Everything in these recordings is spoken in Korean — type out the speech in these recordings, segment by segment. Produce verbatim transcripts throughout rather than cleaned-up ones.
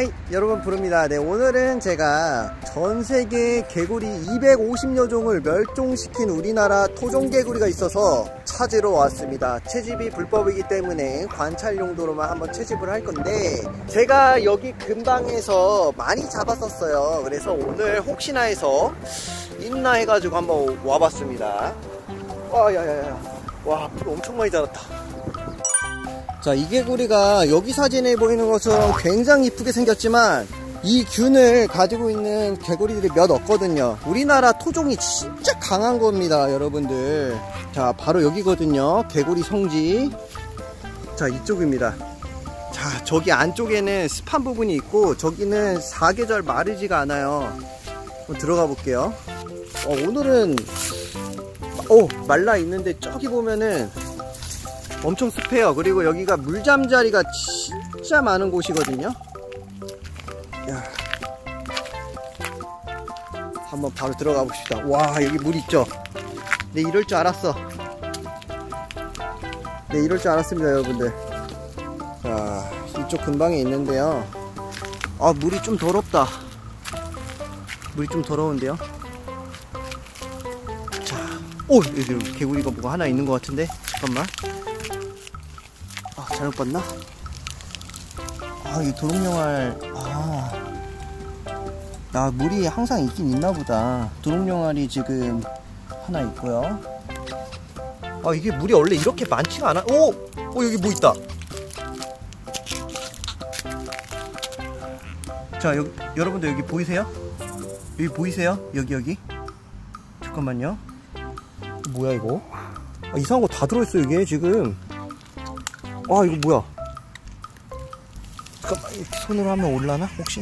하이 여러분 부릅니다. 네, 오늘은 제가 전세계 개구리 이백오십여 종을 멸종시킨 우리나라 토종개구리가 있어서 찾으러 왔습니다. 채집이 불법이기 때문에 관찰 용도로만 한번 채집을 할 건데, 제가 여기 근방에서 많이 잡았었어요. 그래서 오늘 혹시나 해서 있나 해가지고 한번 와봤습니다. 와 야야야, 와 엄청 많이 자랐다. 자, 이 개구리가 여기 사진에 보이는 것처럼 굉장히 이쁘게 생겼지만 이 균을 가지고 있는 개구리들이 몇 없거든요. 우리나라 토종이 진짜 강한 겁니다, 여러분들. 자, 바로 여기거든요, 개구리 성지. 자, 이쪽입니다. 자, 저기 안쪽에는 습한 부분이 있고 저기는 사계절 마르지가 않아요. 한번 들어가 볼게요. 어, 오늘은 오, 말라 있는데 저기 보면은 엄청 습해요. 그리고 여기가 물잠자리가 진짜 많은 곳이거든요. 야. 한번 바로 들어가 봅시다. 와, 여기 물 있죠? 네, 이럴 줄 알았어. 네, 이럴 줄 알았습니다, 여러분들. 자, 이쪽 근방에 있는데요. 아, 물이 좀 더럽다. 물이 좀 더러운데요. 자, 오, 여기 개구리가 뭐가 하나 있는 것 같은데? 잠깐만. 잘못 봤나? 아, 이 도롱뇽알. 아, 아, 물이 항상 있긴 있나보다. 도롱뇽알이 지금 하나 있고요. 아, 이게 물이 원래 이렇게 많지가 않아. 오! 오, 여기 뭐 있다. 자, 여기, 여러분들 여기 보이세요? 여기 보이세요? 여기 여기. 잠깐만요. 뭐야 이거? 아, 이상한 거 다 들어있어 이게 지금. 아, 이거 뭐야? 잠깐만, 이렇게 손으로 하면 올라나? 혹시?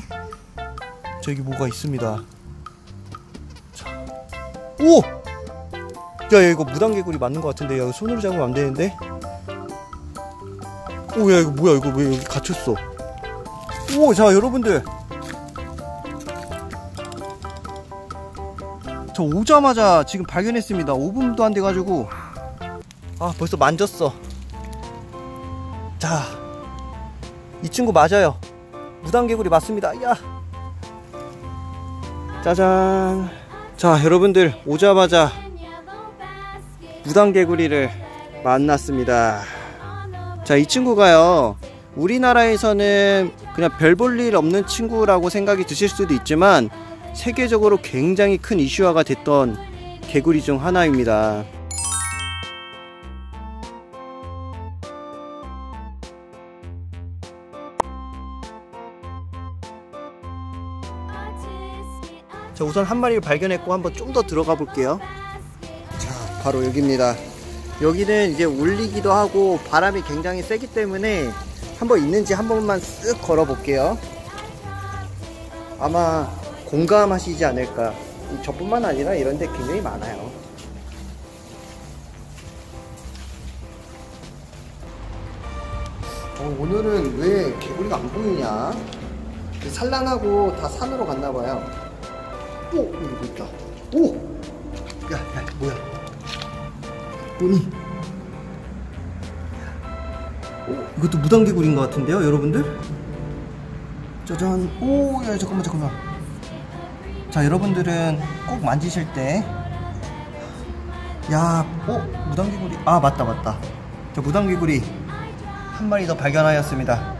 저기 뭐가 있습니다. 자. 오! 야, 야, 이거 무당개구리 맞는 것 같은데. 야, 이거 손으로 잡으면 안 되는데? 오, 야, 이거 뭐야? 이거 왜 여기 갇혔어? 오, 자, 여러분들. 저 오자마자 지금 발견했습니다. 오 분도 안 돼가지고. 아, 벌써 만졌어. 자, 이 친구 맞아요. 무당개구리 맞습니다. 야, 짜잔. 자, 여러분들 오자마자 무당개구리를 만났습니다. 자, 이 친구가요, 우리나라에서는 그냥 별 볼 일 없는 친구라고 생각이 드실 수도 있지만 세계적으로 굉장히 큰 이슈화가 됐던 개구리 중 하나입니다. 자, 우선 한 마리를 발견했고 한번 좀 더 들어가 볼게요. 자, 바로 여기입니다. 여기는 이제 울리기도 하고 바람이 굉장히 세기 때문에 한번 있는지 한 번만 쓱 걸어 볼게요. 아마 공감하시지 않을까. 저뿐만 아니라 이런 데 굉장히 많아요. 어, 오늘은 왜 개구리가 안 보이냐? 산란하고 다 산으로 갔나 봐요. 오! 이거 있다. 오! 야, 야, 뭐야? 뭐니? 오, 이것도 무당개구리인 것 같은데요, 여러분들? 짜잔. 오, 야, 잠깐만, 잠깐만. 자, 여러분들은 꼭 만지실 때. 야, 오, 무당개구리. 아, 맞다, 맞다. 저 무당개구리 한 마리 더 발견하였습니다.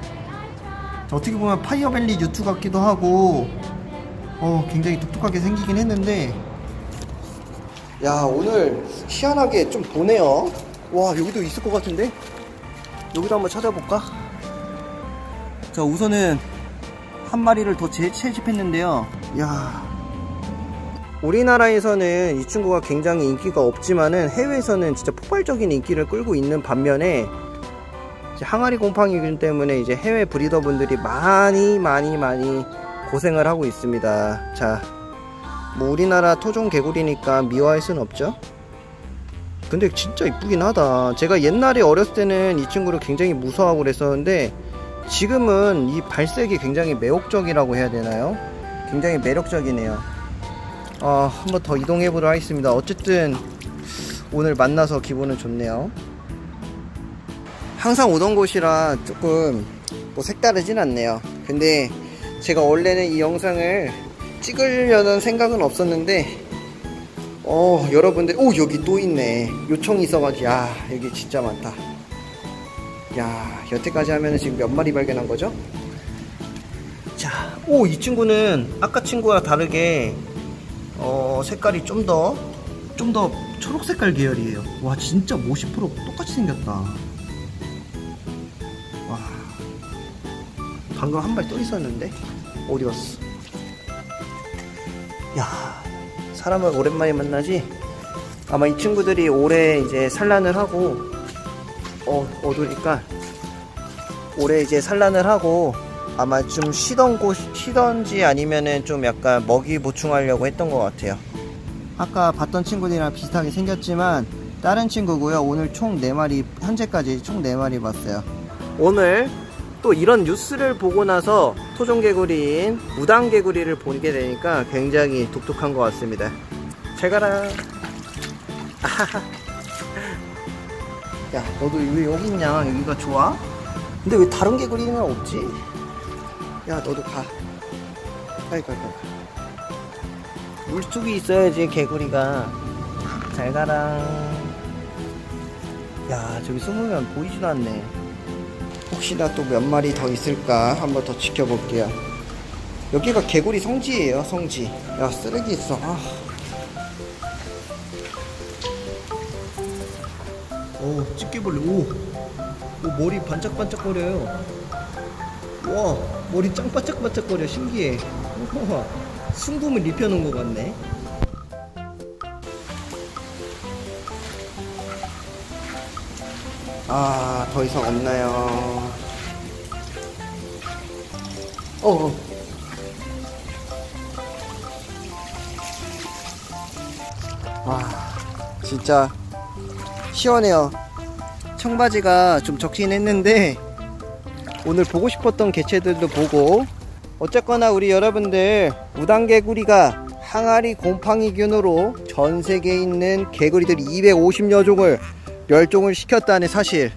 저 어떻게 보면 파이어밸리 유투 같기도 하고. 어, 굉장히 독특하게 생기긴 했는데, 야, 오늘 희한하게 좀 보네요. 와, 여기도 있을 것 같은데? 여기도 한번 찾아볼까? 자, 우선은 한 마리를 더 재, 채집했는데요. 야, 우리나라에서는 이 친구가 굉장히 인기가 없지만은 해외에서는 진짜 폭발적인 인기를 끌고 있는 반면에 항아리곰팡이균 때문에 이제 해외 브리더분들이 많이 많이 많이 고생을 하고 있습니다. 자, 뭐 우리나라 토종 개구리니까 미워할 순 없죠. 근데 진짜 이쁘긴 하다. 제가 옛날에 어렸을 때는 이 친구를 굉장히 무서워하고 그랬었는데 지금은 이 발색이 굉장히 매혹적이라고 해야 되나요? 굉장히 매력적이네요. 아, 한번 더 이동해 보도록 하겠습니다. 어쨌든 오늘 만나서 기분은 좋네요. 항상 오던 곳이라 조금 뭐 색다르진 않네요. 근데 제가 원래는 이 영상을 찍으려는 생각은 없었는데 어 여러분들, 오 여기 또 있네. 요청이 있어가지고. 야 여기 진짜 많다. 야 여태까지 하면은 지금 몇 마리 발견한 거죠? 자, 오 이 친구는 아까 친구와 다르게 어 색깔이 좀 더 좀 더 초록 색깔 계열이에요. 와 진짜 오십 퍼센트 똑같이 생겼다. 와 방금 한 발 또 있었는데 어디 갔어? 야 사람을 오랜만에 만나지? 아마 이 친구들이 올해 이제 산란을 하고 어 어두니까 올해 이제 산란을 하고 아마 좀 쉬던 곳 쉬던지 아니면은 좀 약간 먹이 보충하려고 했던 것 같아요. 아까 봤던 친구들이랑 비슷하게 생겼지만 다른 친구고요. 오늘 총 네 마리, 현재까지 총 네 마리 봤어요. 오늘 또 이런 뉴스를 보고 나서 토종개구리인 무당개구리를 보게 되니까 굉장히 독특한 것 같습니다. 잘 가라. 아하하. 야 너도 왜 여기 있냐? 여기가 좋아? 근데 왜 다른 개구리는 없지? 야 너도 가. 아이고 아이고. 물속에 있어야지 개구리가. 잘 가라. 야 저기 숨으면 보이지도 않네. 혹시나 또 몇 마리 더 있을까 한번 더 지켜볼게요. 여기가 개구리 성지예요. 성지. 야 쓰레기 있어. 아. 오 집게벌레. 오. 오 머리 반짝반짝거려요. 와 머리 짱 반짝반짝거려. 신기해. 우와. 순금을 입혀놓은 것 같네. 아, 더 이상 없나요? 어. 와, 진짜 시원해요. 청바지가 좀 적긴 했는데 오늘 보고 싶었던 개체들도 보고. 어쨌거나 우리 여러분들 무당개구리가 항아리곰팡이균으로 전세계에 있는 개구리들 이백오십여 종을 멸종을 시켰다는 사실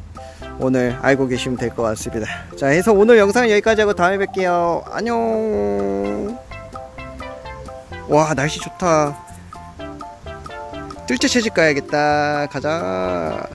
오늘 알고 계시면 될 것 같습니다. 자, 해서 오늘 영상은 여기까지 하고 다음에 뵐게요. 안녕. 와 날씨 좋다. 뜰채 채집 가야겠다. 가자.